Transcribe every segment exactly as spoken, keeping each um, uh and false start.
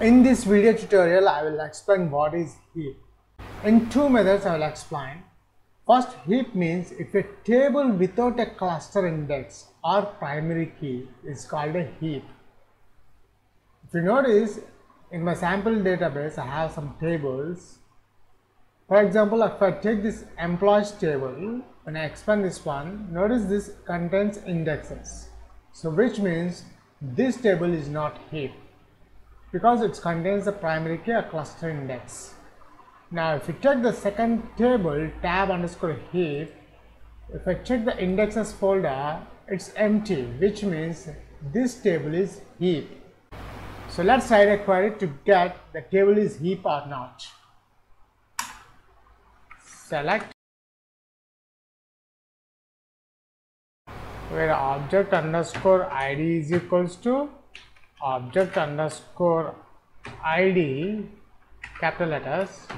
In this video tutorial, I will explain what is heap. In two methods, I will explain. First, heap means if a table without a cluster index or primary key is called a heap. If you notice, in my sample database, I have some tables. For example, if I take this employees table, when I expand this one, notice this contains indexes. So which means this table is not heap because it contains the primary key or cluster index. Now if you check the second table, tab underscore heap, if I check the indexes folder, it's empty, which means this table is heap. So let's write a query to get the table is heap or not. Select where object underscore id is equals to object underscore id, capital letters,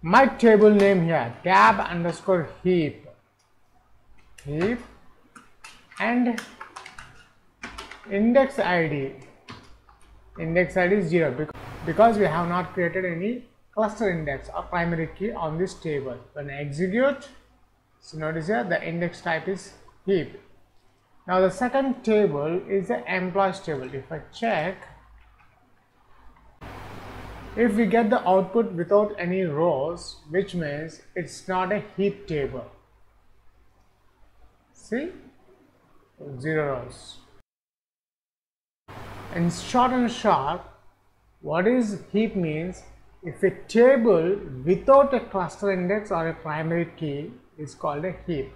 my table name here, tab underscore heap, heap, and index id, index id is zero because we have not created any cluster index or primary key on this table. When I execute, so notice here the index type is heap. Now the second table is the employees table. If I check, if we get the output without any rows, which means it's not a heap table. See, zero rows. In short and sharp, what is heap means if a table without a cluster index or a primary key is called a heap.